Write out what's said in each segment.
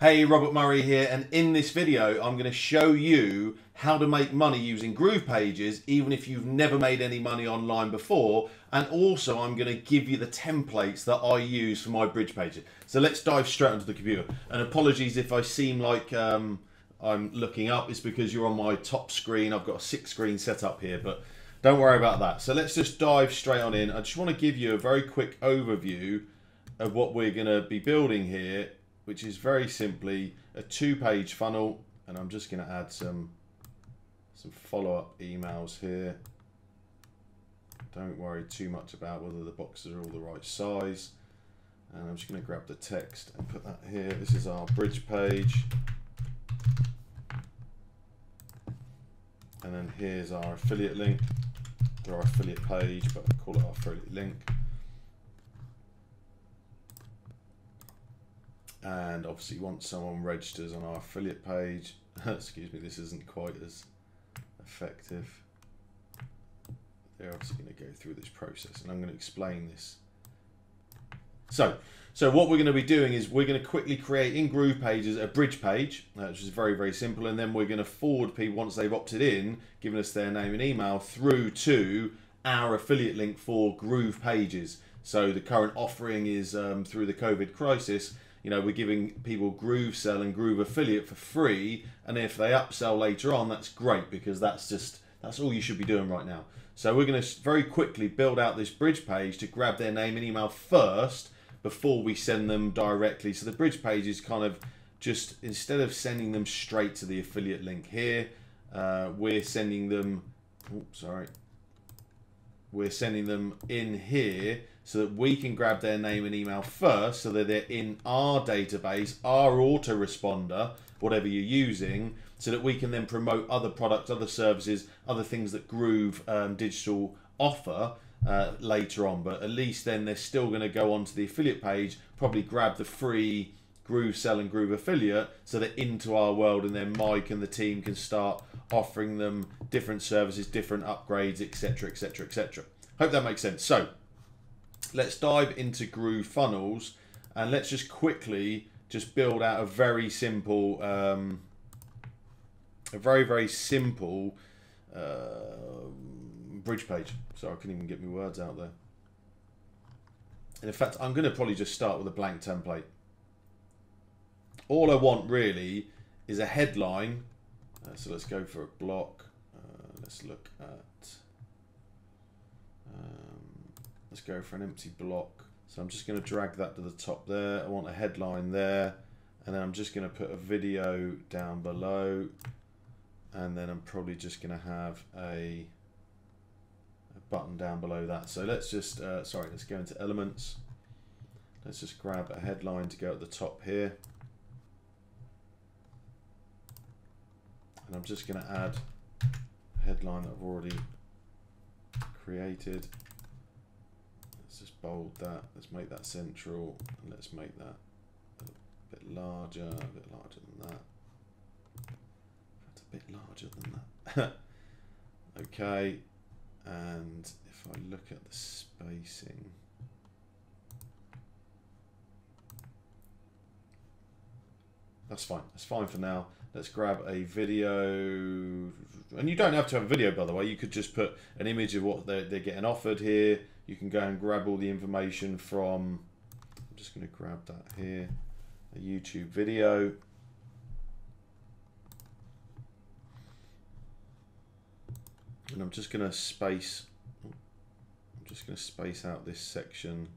Hey, Robert Murray here, and in this video I'm going to show you how to make money using GroovePages even if you've never made any money online before, and also I'm going to give you the templates that I use for my bridge pages. So let's dive straight onto the computer, and apologies if I seem like I'm looking up. It's because you're on my top screen. I've got a 6-screen setup here, but don't worry about that. So let's just dive straight on in. I just want to give you a very quick overview of what we're going to be building here, which is very simply a 2-page funnel, and I'm just going to add some follow-up emails here. Don't worry too much about whether the boxes are all the right size, and I'm just going to grab the text and put that here. This is our bridge page, and then here's our affiliate link, or our affiliate page, but I call it our affiliate link. And obviously once someone registers on our affiliate page, excuse me, this isn't quite as effective. They're obviously going to go through this process, and I'm going to explain this. So what we're going to be doing is we're going to quickly create in GroovePages a bridge page, which is very, very simple. And then we're going to forward people, once they've opted in, giving us their name and email, through to our affiliate link for GroovePages. So the current offering is through the COVID crisis. You know, we're giving people GrooveSell and Groove Affiliate for free, and if they upsell later on, that's great, because that's all you should be doing right now. So we're going to very quickly build out this bridge page to grab their name and email first before we send them directly. So the bridge page is kind of just, instead of sending them straight to the affiliate link here, we're sending them, oops, sorry, we're sending them in here so that we can grab their name and email first, so that they're in our database, our autoresponder, whatever you're using, so that we can then promote other products, other services, other things that Groove Digital offer later on. But at least then they're still going to go onto the affiliate page, probably grab the free GrooveSell and Groove Affiliate, so they're into our world, and then Mike and the team can start offering them different services, different upgrades, etc., etc., etc. Hope that makes sense. So let's dive into GrooveFunnels, and let's just quickly just build out a very simple, bridge page. Sorry, I couldn't even get my words out there. And in fact, I'm going to probably just start with a blank template. All I want really is a headline. So let's go for a block. Let's look at. Let's go for an empty block. So I'm just going to drag that to the top there. I want a headline there, and then I'm just going to put a video down below, and then I'm probably just going to have a button down below that. So let's just let's go into elements. Let's just grab a headline to go at the top here, and I'm just going to add a headline that I've already created. Let's just bold that, let's make that central, and let's make that a bit larger, than that. That's a bit larger than that. Okay, and if I look at the spacing, that's fine for now. Let's grab a video, and you don't have to have a video, by the way. You could just put an image of what they're getting offered here. You can go and grab all the information from, I'm just going to grab that here, a YouTube video. And I'm just going to space, out this section.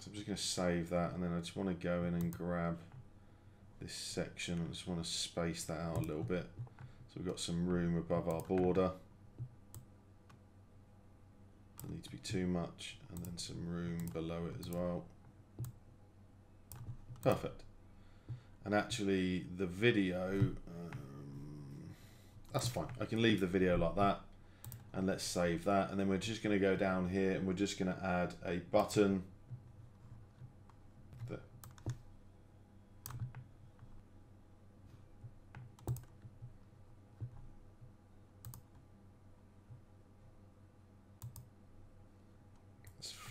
So I'm just going to save that, and then I just want to go in and grab this section. I just want to space that out a little bit, so we've got some room above our border. Need to be too much, and then some room below it as well. Perfect. And actually the video, that's fine, I can leave the video like that, and let's save that. And then we're just going to go down here, and we're just going to add a button there.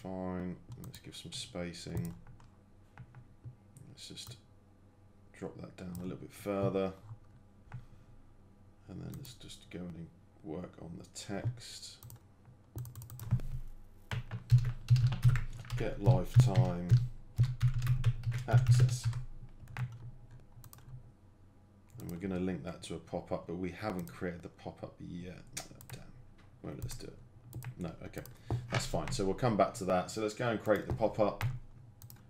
Fine. Let's give some spacing. Let's just drop that down a little bit further, and then let's just go in and work on the text. Get lifetime access. And we're going to link that to a pop-up, but we haven't created the pop-up yet. Oh, damn. Well, let's do it. No, okay, that's fine. So we'll come back to that. So let's go and create the pop-up.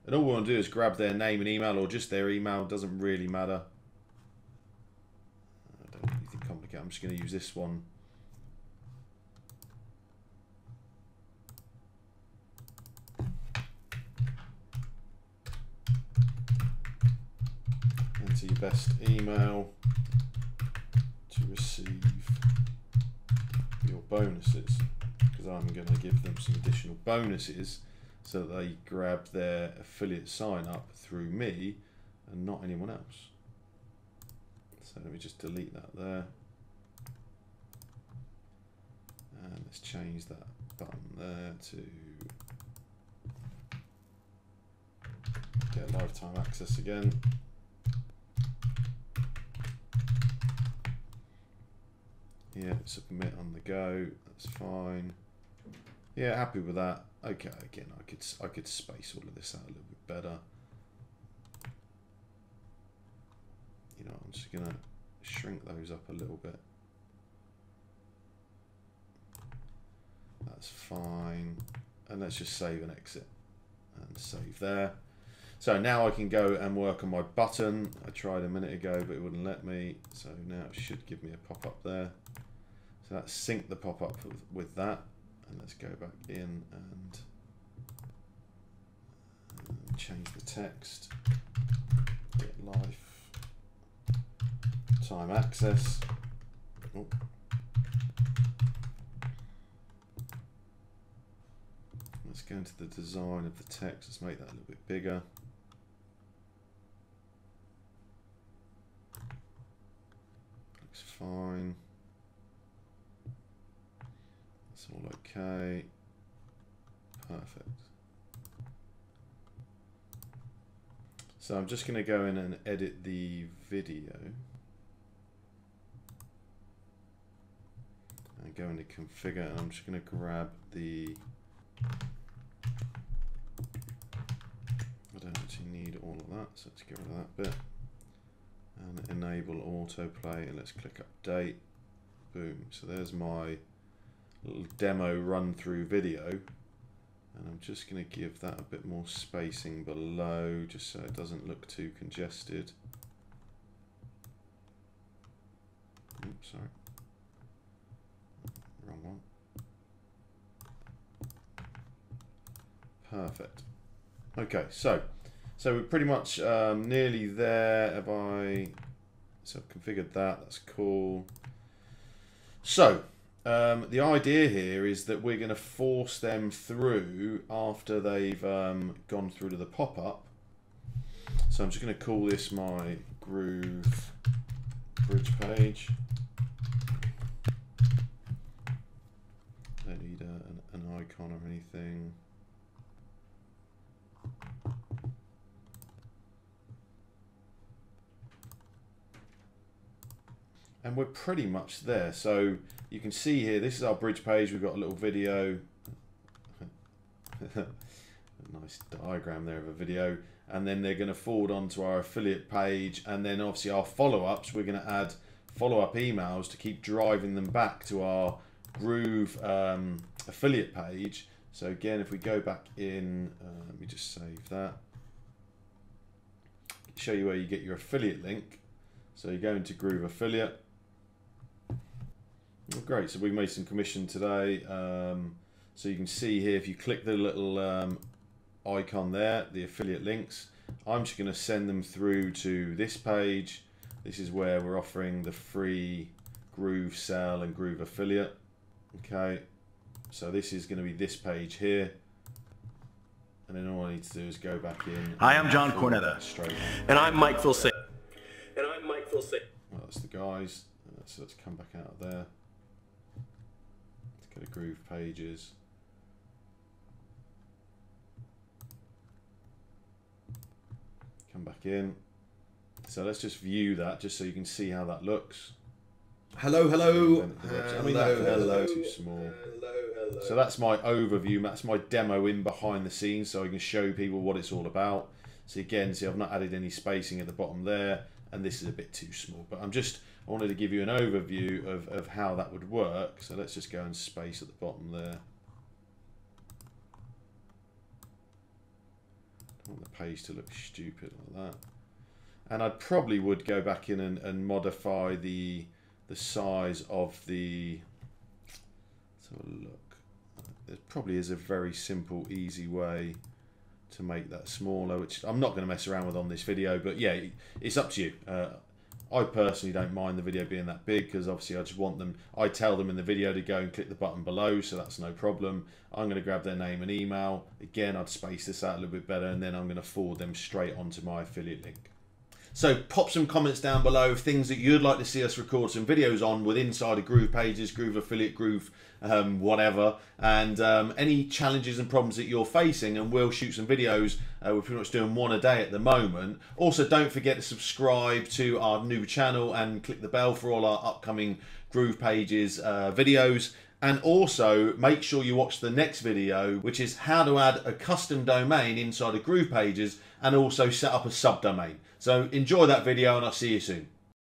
And all we want to do is grab their name and email, or just their email, doesn't really matter. I don't need anything complicated. I'm just going to use this one. Enter your best email to receive your bonuses, because I'm going to give them some additional bonuses so they grab their affiliate sign up through me and not anyone else. So let me just delete that there, and let's change that button there to get lifetime access again. Yeah, submit on the go, that's fine. Yeah, happy with that. Okay, again, I could space all of this out a little bit better. You know, I'm just gonna shrink those up a little bit. That's fine. And let's just save and exit and save there. So now I can go and work on my button. I tried a minute ago, but it wouldn't let me. So now it should give me a pop-up there. So that's sync the pop-up with that. And let's go back in and change the text. Get lifetime access. Oh. Let's go into the design of the text. Let's make that a little bit bigger. Looks fine. It's all okay. Perfect. So I'm just going to go in and edit the video and go into configure, and I'm just going to grab the, I don't actually need all of that, so let's get rid of that bit and enable autoplay, and let's click update. Boom. So there's my little demo run through video, and I'm just going to give that a bit more spacing below just so it doesn't look too congested. Oops, sorry, wrong one. Perfect. Okay, so we're pretty much nearly there. Have I so I've configured that? That's cool. So the idea here is that we're going to force them through after they've gone through to the pop-up. So I'm just going to call this my Groove Bridge Page. Don't need an icon or anything. And we're pretty much there. So you can see here, this is our bridge page. We've got a little video. A nice diagram there of a video. And then they're going to forward onto our affiliate page. And then obviously our follow-ups, we're going to add follow-up emails to keep driving them back to our Groove affiliate page. So again, if we go back in, let me just save that. Show you where you get your affiliate link. So you go into Groove Affiliate. Oh, great, so we made some commission today. So you can see here, if you click the little icon there, the affiliate links, I'm just gonna send them through to this page. This is where we're offering the free Groove Sell and Groove Affiliate. Okay, so this is gonna be this page here. And then all I need to do is go back in. Hi, I'm John Cornetta. And I'm Mike Filsaime. Well, that's the guys. So let's come back out of there. Let's go to Groove Pages. Come back in. So let's just view that just so you can see how that looks. Hello, hello. I mean, that's too small. Hello, hello. So that's my overview. That's my demo in behind the scenes, so I can show people what it's all about. So again, see, I've not added any spacing at the bottom there, and this is a bit too small. But I wanted to give you an overview of how that would work. So let's just go and space at the bottom there. I want the page to look stupid like that. And I probably would go back in and modify the size of the, let's have a look. There probably is a very simple, easy way to make that smaller, which I'm not going to mess around with on this video, but yeah, it's up to you. I personally don't mind the video being that big because obviously I just want them, I tell them in the video to go and click the button below, so that's no problem. I'm going to grab their name and email. Again, I'd space this out a little bit better, and then I'm going to forward them straight onto my affiliate link. So pop some comments down below of things that you'd like to see us record some videos on with inside of GroovePages, Groove Affiliate, Groove whatever, and any challenges and problems that you're facing, and we'll shoot some videos. We're pretty much doing one a day at the moment. Also, don't forget to subscribe to our new channel and click the bell for all our upcoming GroovePages videos. And also make sure you watch the next video, which is how to add a custom domain inside of GroovePages and also set up a subdomain. So enjoy that video, and I'll see you soon.